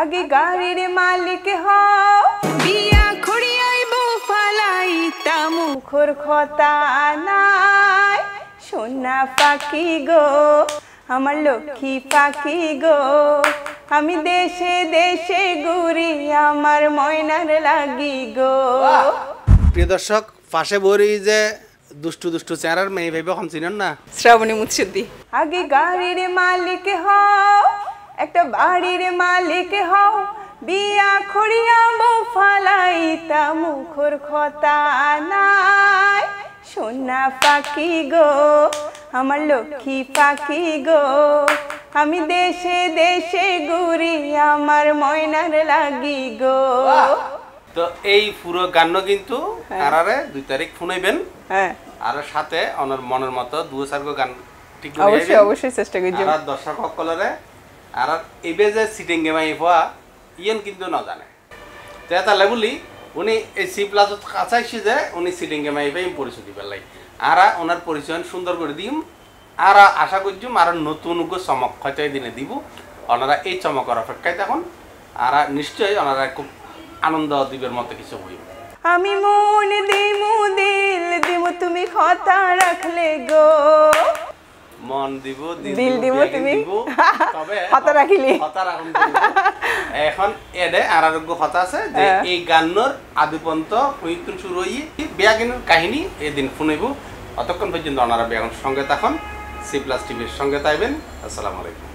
आगे गाड़ीर मालिक हओ बिया खुड़ियाइबो फालाइताम मुखर खता नाय सोना पाखी गो आमार लक्ष्मी पाखी गो आमी देशे देशे घुरी आमार मयनार लागि गो। प्रिय दर्शक पाशे बोरी जे दुष्टु दुष्टु चेहरार मेये भेबे हम चिनेन ना श्रावणी मुत्सुद्दी आगे गाड़ीर मालिक हओ एकटा बाड़ीर मालिक हओ बिया खुड़ियाइबो फालाइताम मुखर खता नाय सोना पाखी गो आमार लक्ष्मी पाखी गो आमी देशे देशे घुरी आमार मयनार लागि गो। तो एई पुरो गान्नो किन्तु आरारे 2 तारिख फुनाइबेन হ্যাঁ আর সাথে অনর মনের মতো দুই চার গান ঠিক করে অবশ্যই অবশ্যই চেষ্টা করব। আর দর্শক সকলরে আর এবে যে সিটিং গেম আইবা ইয়েন কিন্তু না জানে তে তা লাগুলি উনি এই সি প্লাস কাছাইছে যে উনি সিটিং গেম আইবা ইম পরিচয় দিবার লাই আর ওনার পরিচয় সুন্দর করে দিম আর আশা করছি আর নতুন গো চমক খতাই দিনে দিব ওনারা এই চমকর অপেক্ষায় থাকুন আর নিশ্চয়ই ওনারা খুব আনন্দ দিবের মতো কিছু হইব। আমি মন দিমু দিল দিমু তুমি কথা রাখলে গো মন দিব দিল দিব তুমি তবে কথা রাখলি কথা রাখুন এখন এডে আরারোগ্য কথা আছে যে এই গান্নর আদিপন্ত কইতুন শুরু হই ব্যাগের কাহিনী এই দিন শুনাইব। ততক্ষণ পর্যন্ত আপনারা ব্যাগের সঙ্গে থাকুন, সি প্লাস টিভির সঙ্গে থাকবেন। আসসালামু আলাইকুম।